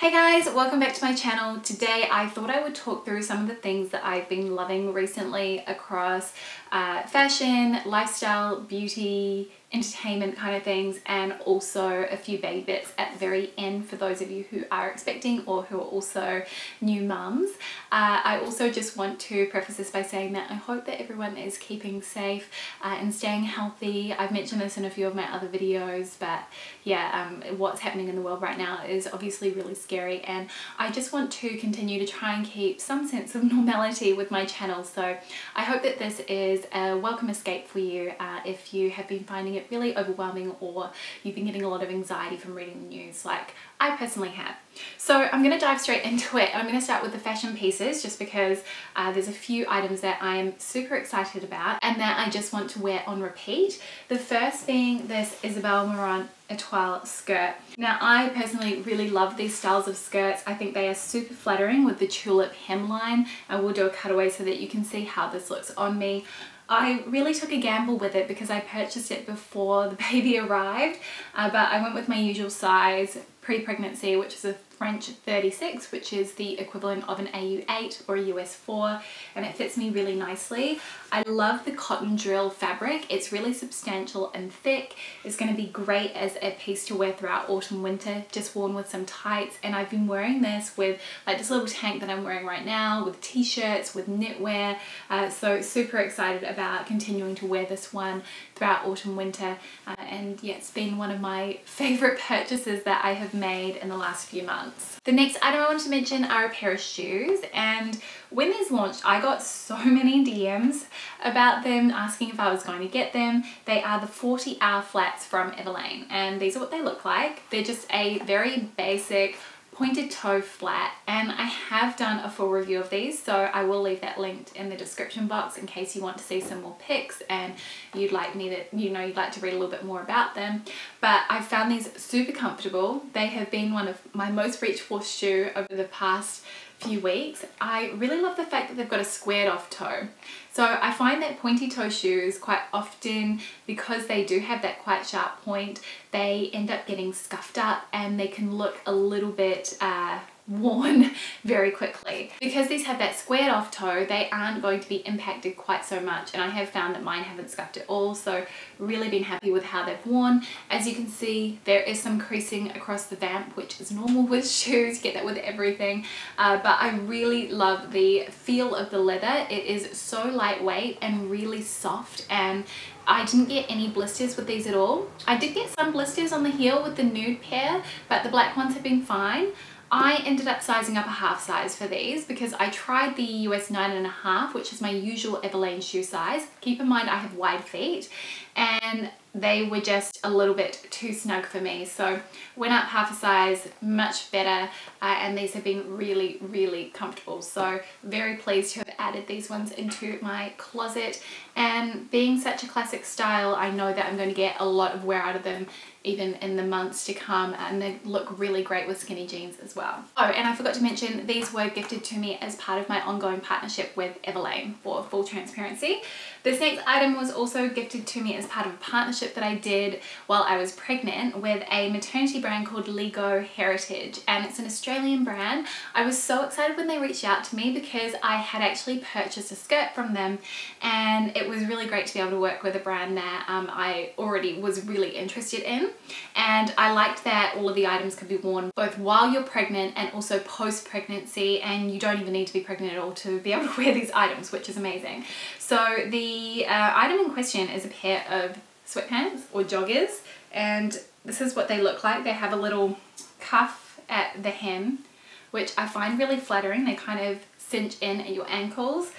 Hey guys, welcome back to my channel. Today I thought I would talk through some of the things that I've been loving recently across fashion, lifestyle, beauty, entertainment kind of things, and also a few baby bits at the very end for those of you who are expecting or who are also new mums. I also just want to preface this by saying that I hope that everyone is keeping safe and staying healthy. I've mentioned this in a few of my other videos, but yeah, what's happening in the world right now is obviously really scary, and I just want to continue to try and keep some sense of normality with my channel. So I hope that this is a welcome escape for you if you have been finding it really overwhelming or you've been getting a lot of anxiety from reading the news like I personally have. So I'm going to dive straight into it. I'm going to start with the fashion pieces just because there's a few items that I am super excited about and that I just want to wear on repeat. The first being this Isabel Marant Etoile skirt. Now I personally really love these styles of skirts. I think they are super flattering with the tulip hemline. I will do a cutaway so that you can see how this looks on me. I really took a gamble with it because I purchased it before the baby arrived, but I went with my usual size pre-pregnancy, which is a French 36, which is the equivalent of an AU8 or a US4, and it fits me really nicely. I love the cotton drill fabric. It's really substantial and thick. It's going to be great as a piece to wear throughout autumn winter, just worn with some tights. And I've been wearing this with like this little tank that I'm wearing right now, with t-shirts, with knitwear, so super excited about continuing to wear this one throughout autumn winter, and yeah, it's been one of my favorite purchases that I have made in the last few months. The next item I wanted to mention are a pair of shoes, and when these launched I got so many DMs about them asking if I was going to get them. They are the 40-hour flats from Everlane, and these are what they look like. They're just a very basic pointed toe flat, and I have done a full review of these, so I will leave that linked in the description box in case you want to see some more pics and you'd like me to, you know, you'd like to read a little bit more about them. But I found these super comfortable. They have been one of my most reached for shoe over the past few weeks. I really love the fact that they've got a squared off toe. So I find that pointy toe shoes quite often, because they do have that quite sharp point, they end up getting scuffed up and they can look a little bit worn very quickly. Because these have that squared off toe, they aren't going to be impacted quite so much, and I have found that mine haven't scuffed at all, so really been happy with how they've worn. As you can see, there is some creasing across the vamp, which is normal with shoes. You get that with everything, but I really love the feel of the leather. It is so lightweight and really soft, and I didn't get any blisters with these at all. I did get some blisters on the heel with the nude pair, but the black ones have been fine. I ended up sizing up a half size for these because I tried the US 9.5, which is my usual Everlane shoe size. Keep in mind I have wide feet, and they were just a little bit too snug for me. So went up half a size, much better, and these have been really, really comfortable. So very pleased to have added these ones into my closet. And being such a classic style, I know that I'm going to get a lot of wear out of them even in the months to come, and they look really great with skinny jeans as well. Oh, and I forgot to mention, these were gifted to me as part of my ongoing partnership with Everlane, for full transparency. This next item was also gifted to me as part of a partnership that I did while I was pregnant with a maternity brand called Legoe Heritage, and it's an Australian brand. I was so excited when they reached out to me because I had actually purchased a skirt from them, and it was really great to be able to work with a brand that I already was really interested in. And I liked that all of the items could be worn both while you're pregnant and also post-pregnancy, and you don't even need to be pregnant at all to be able to wear these items, which is amazing. So the item in question is a pair of sweatpants or joggers, and this is what they look like. They have a little cuff at the hem, which I find really flattering. They kind of cinch in at your ankles,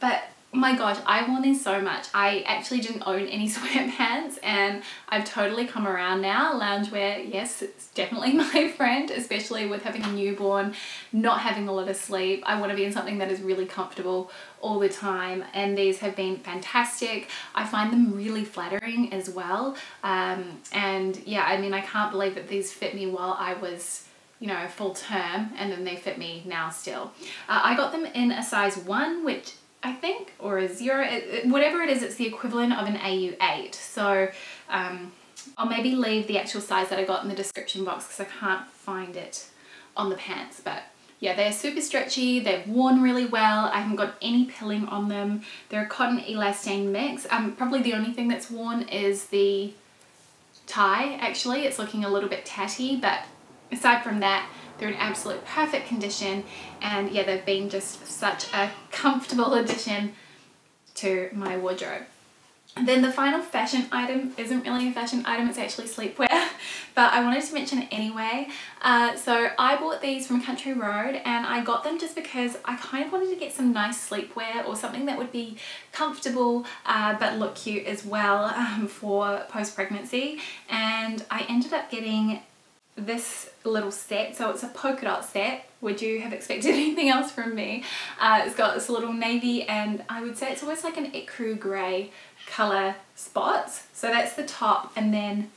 but oh my gosh, I've worn these so much. I actually didn't own any sweatpants, and I've totally come around now. Loungewear, yes, it's definitely my friend, especially with having a newborn, not having a lot of sleep. I want to be in something that is really comfortable all the time, and these have been fantastic. I find them really flattering as well, and yeah, I mean, I can't believe that these fit me while I was, you know, full term, and then they fit me now still. I got them in a size 1, which I think, or a 0, whatever it is, it's the equivalent of an AU8. So I'll maybe leave the actual size that I got in the description box because I can't find it on the pants, but yeah, they're super stretchy, they've worn really well, I haven't got any pilling on them. They're a cotton elastane mix. Probably the only thing that's worn is the tie, actually. It's looking a little bit tatty, but aside from that, they're in absolute perfect condition, and yeah, they've been just such a comfortable addition to my wardrobe. And then the final fashion item isn't really a fashion item, it's actually sleepwear, but I wanted to mention it anyway. So I bought these from Country Road, and I got them just because I kind of wanted to get some nice sleepwear or something that would be comfortable but look cute as well for post-pregnancy. And I ended up getting this little set, so it's a polka dot set. Would you have expected anything else from me? It's got this little navy, and I would say it's almost like an ecru grey colour spots. So that's the top, and then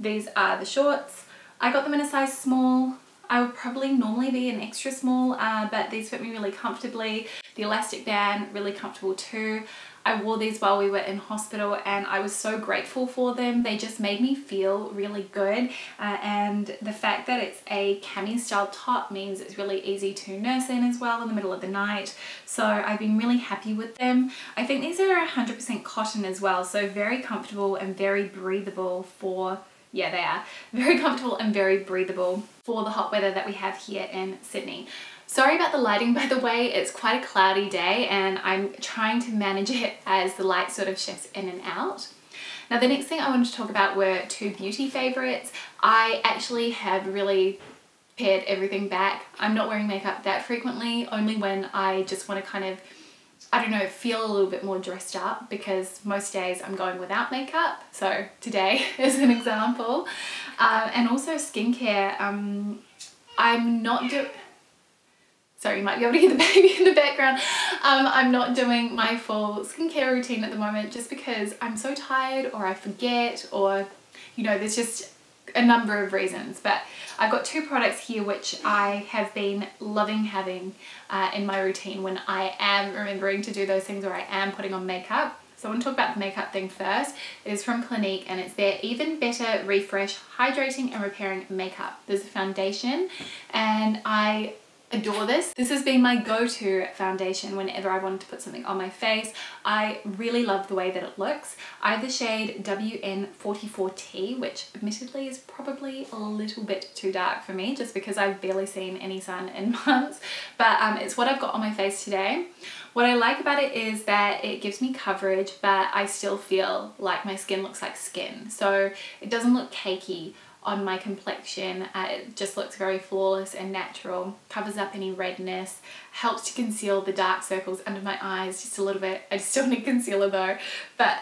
these are the shorts. I got them in a size small. I would probably normally be an extra small, but these fit me really comfortably. The elastic band, really comfortable too. I wore these while we were in hospital, and I was so grateful for them. They just made me feel really good, and the fact that it's a cami style top means it's really easy to nurse in as well in the middle of the night. So I've been really happy with them. I think these are 100% cotton as well, so very comfortable and very breathable for, yeah, they are very comfortable and very breathable for the hot weather that we have here in Sydney. Sorry about the lighting, by the way. It's quite a cloudy day, and I'm trying to manage it as the light sort of shifts in and out. Now, the next thing I wanted to talk about were two beauty favorites. I actually have really pared everything back. I'm not wearing makeup that frequently, only when I just want to kind of, I don't know, feel a little bit more dressed up, because most days I'm going without makeup. So today is an example. And also skincare. I'm not doing... Sorry, you might be able to hear the baby in the background. I'm not doing my full skincare routine at the moment just because I'm so tired, or I forget, or, you know, there's just a number of reasons. But I've got two products here which I have been loving having in my routine when I am remembering to do those things, or I am putting on makeup. So I want to talk about the makeup thing first. It is from Clinique, and it's their Even Better Refresh Hydrating and Repairing Makeup. There's a foundation, and I adore this. This has been my go-to foundation whenever I wanted to put something on my face. I really love the way that it looks. I have the shade WN44T, which admittedly is probably a little bit too dark for me just because I've barely seen any sun in months, but it's what I've got on my face today. What I like about it is that it gives me coverage, but I still feel like my skin looks like skin. So it doesn't look cakey on my complexion. It just looks very flawless and natural, covers up any redness, helps to conceal the dark circles under my eyes just a little bit. I still need concealer though, but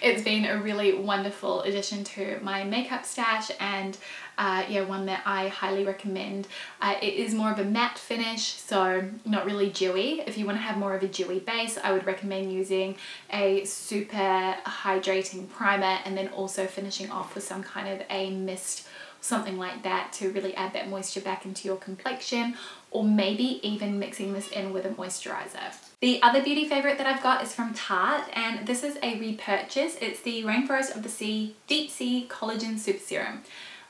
it's been a really wonderful addition to my makeup stash, and yeah, one that I highly recommend. It is more of a matte finish, so not really dewy. If you want to have more of a dewy base, I would recommend using a super hydrating primer, and then also finishing off with some kind of a mist, something like that, to really add that moisture back into your complexion, or maybe even mixing this in with a moisturizer. The other beauty favorite that I've got is from Tarte, and this is a repurchase. It's the Rainforest of the Sea Deep Sea Collagen Super Serum.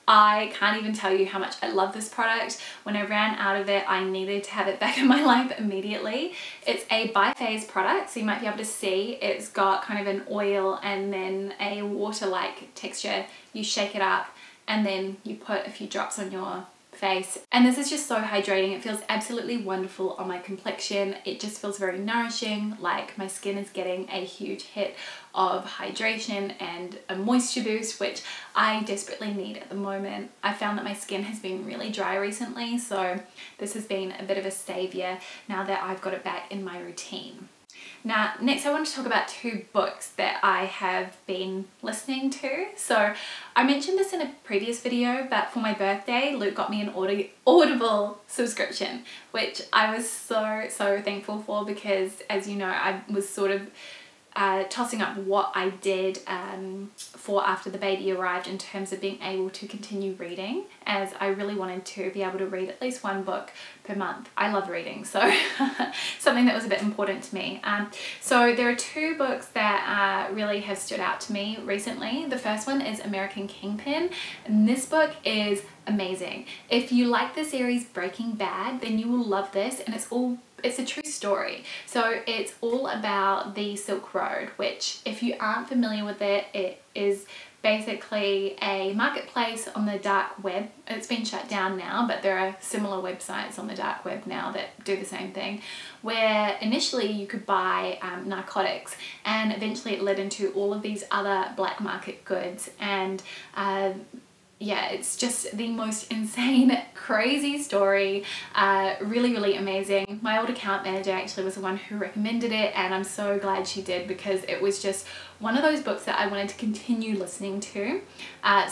I can't even tell you how much I love this product. When I ran out of it, I needed to have it back in my life immediately. It's a biphase product, so you might be able to see it's got kind of an oil and then a water-like texture. You shake it up, and then you put a few drops on your face, and this is just so hydrating. It feels absolutely wonderful on my complexion. It just feels very nourishing, like my skin is getting a huge hit of hydration and a moisture boost, which I desperately need at the moment. I found that my skin has been really dry recently, so this has been a bit of a savior now that I've got it back in my routine. Now, next I want to talk about two books that I have been listening to. So I mentioned this in a previous video, but for my birthday, Luke got me an Audible subscription, which I was so thankful for, because as you know, I was sort of tossing up what I did for after the baby arrived in terms of being able to continue reading, as I really wanted to be able to read at least one book per month. I love reading, so something that was a bit important to me. So there are two books that really have stood out to me recently. The first one is American Kingpin, and this book is amazing. If you like the series Breaking Bad, then you will love this, and it's a true story. So it's all about the Silk Road, which, if you aren't familiar with it, it is basically a marketplace on the dark web. It's been shut down now, but there are similar websites on the dark web now that do the same thing, where initially you could buy narcotics, and eventually it led into all of these other black market goods. And yeah, it's just the most insane, crazy story. Really, really amazing. My old account manager actually was the one who recommended it, and I'm so glad she did, because it was just one of those books that I wanted to continue listening to.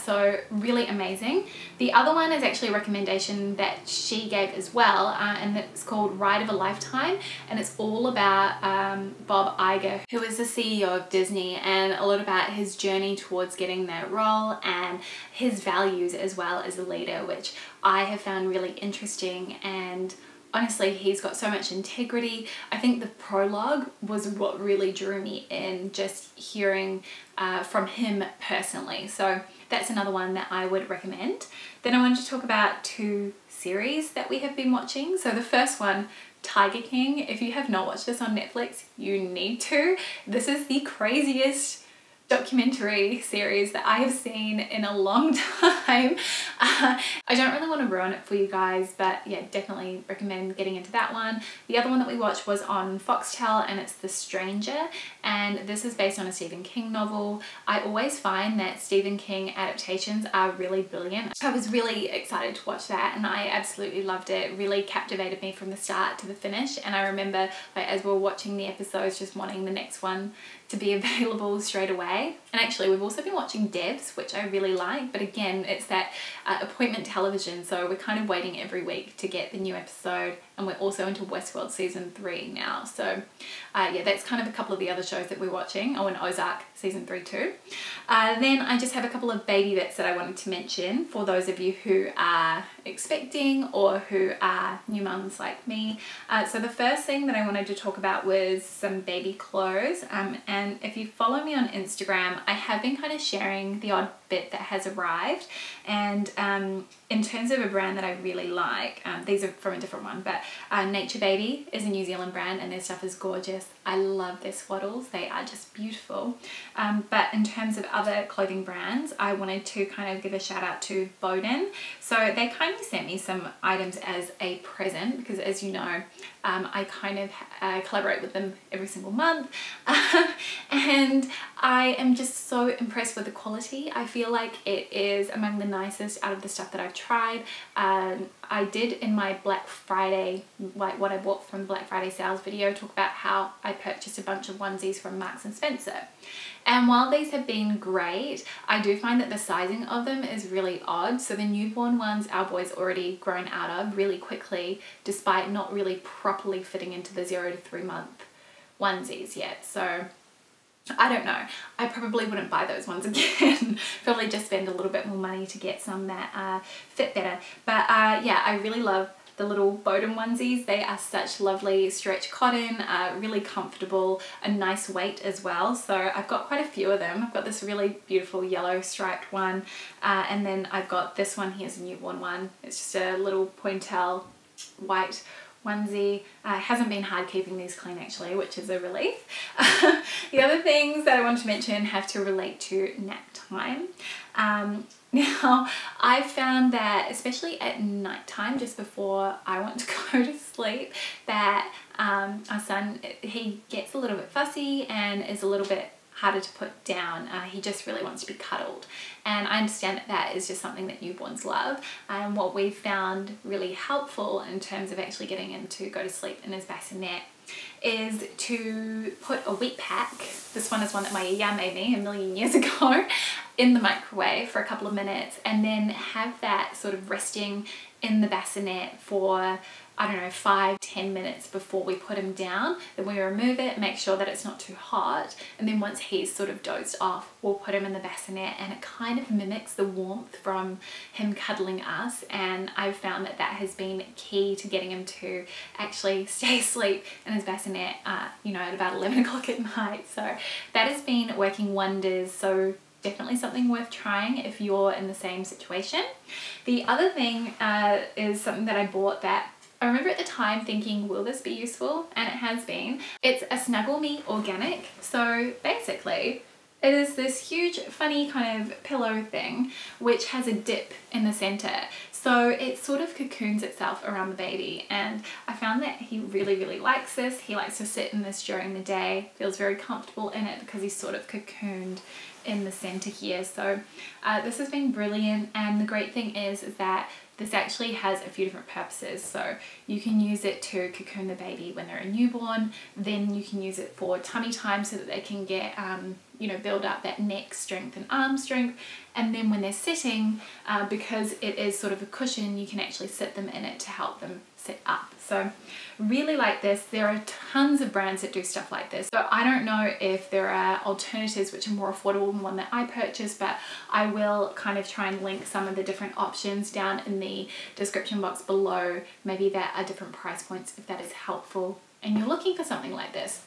So really amazing. The other one is actually a recommendation that she gave as well, and it's called Ride of a Lifetime, and it's all about Bob Iger, who is the CEO of Disney, and a lot about his journey towards getting that role and his values as well as a leader, which I have found really interesting. And honestly, he's got so much integrity. I think the prologue was what really drew me in, just hearing from him personally. So that's another one that I would recommend. Then I wanted to talk about two series that we have been watching. So the first one, Tiger King. If you have not watched this on Netflix, you need to. This is the craziest documentary series that I have seen in a long time. I don't really want to ruin it for you guys, but yeah, definitely recommend getting into that one. The other one that we watched was on Foxtel, and it's The Stranger, and this is based on a Stephen King novel. I always find that Stephen King adaptations are really brilliant. I was really excited to watch that, and I absolutely loved it. It really captivated me from the start to the finish, and I remember, like, as we were watching the episodes, just wanting the next one to be available straight away. And actually, we've also been watching Devs, which I really like, but again, it's that appointment television, so we're kind of waiting every week to get the new episode. And we're also into Westworld season 3 now, so yeah, that's kind of a couple of the other shows that we're watching. Oh, and Ozark season 3 too. Then I just have a couple of baby bits that I wanted to mention for those of you who are expecting or who are new mums like me. So the first thing that I wanted to talk about was some baby clothes, and if you follow me on Instagram, I have been kind of sharing the odd bit that has arrived. And in terms of a brand that I really like, these are from a different one, but Nature Baby is a New Zealand brand, and their stuff is gorgeous. I love their swaddles, they are just beautiful. But in terms of other clothing brands, I wanted to kind of give a shout out to Boden. So they kindly sent me some items as a present, because as you know, I kind of collaborate with them every single month, and I am just so impressed with the quality. I feel like it is among the nicest out of the stuff that I've tried. I did, in my Black Friday, like what I bought from Black Friday sales video, talk about how I purchased a bunch of onesies from Marks and Spencer. And while these have been great, I do find that the sizing of them is really odd. So the newborn ones our boys already grown out of really quickly, despite not really properly fitting into the 0 to 3 month onesies yet. So I don't know, I probably wouldn't buy those ones again. Probably just spend a little bit more money to get some that fit better. But yeah, I really love the little Boden onesies. They are such lovely stretch cotton, really comfortable, a nice weight as well. So I've got quite a few of them. I've got this really beautiful yellow striped one, and then I've got this one. Here's a newborn one. It's just a little pointelle white onesie. It hasn't been hard keeping these clean actually, which is a relief. The other things that I want to mention have to relate to nap time. Now, I found that especially at nighttime, just before I want to go to sleep, that our son, he gets a little bit fussy and is a little bit harder to put down. He just really wants to be cuddled, and I understand that that is just something that newborns love. And what we found really helpful in terms of actually getting him to go to sleep in his bassinet is to put a wheat pack, this one is one that my Maia made me a million years ago, in the microwave for a couple of minutes, and then have that sort of resting in the bassinet for, I don't know, 5–10 minutes before we put him down. Then we remove it, make sure that it's not too hot, and then once he's sort of dozed off, we'll put him in the bassinet, and it kind of mimics the warmth from him cuddling us. And I've found that that has been key to getting him to actually stay asleep in his bassinet, you know, at about 11 o'clock at night. So that has been working wonders. So definitely something worth trying if you're in the same situation. The other thing is something that I bought that I remember at the time thinking, will this be useful? And it has been. It's a Snuggle Me Organic. So basically, it is this huge, funny kind of pillow thing, which has a dip in the center. So it sort of cocoons itself around the baby. And I found that he really, really likes this. He likes to sit in this during the day, feels very comfortable in it because he's sort of cocooned in the center here. So this has been brilliant. And the great thing is that this actually has a few different purposes. So you can use it to cocoon the baby when they're a newborn, then you can use it for tummy time so that they can get, you know, build up that neck strength and arm strength. And then when they're sitting, because it is sort of a cushion, you can actually sit them in it to help them sit up. So really like this. There are tons of brands that do stuff like this. So I don't know if there are alternatives which are more affordable than one that I purchased, but I will kind of try and link some of the different options down in the description box below. Maybe there are different price points if that is helpful and you're looking for something like this.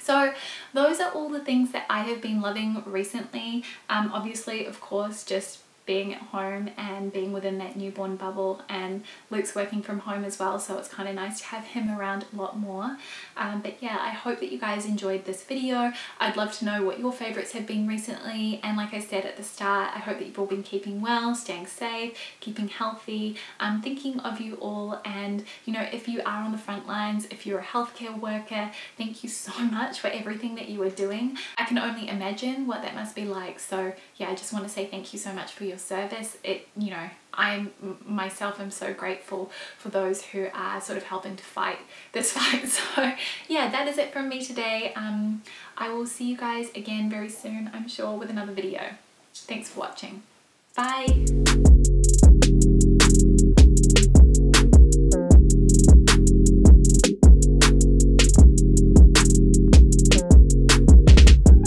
So those are all the things that I have been loving recently. Obviously, of course, just being at home and being within that newborn bubble, and Luke's working from home as well, so it's kind of nice to have him around a lot more. But yeah, I hope that you guys enjoyed this video. I'd love to know what your favorites have been recently, and like I said at the start, I hope that you've all been keeping well, staying safe, keeping healthy. I'm thinking of you all, and you know, if you are on the front lines, if you're a healthcare worker, thank you so much for everything that you are doing. I can only imagine what that must be like. So yeah, I just want to say thank you so much for your service. You know, I myself am so grateful for those who are sort of helping to fight this fight. So yeah, that is it from me today. I will see you guys again very soon, I'm sure, with another video. Thanks for watching. Bye.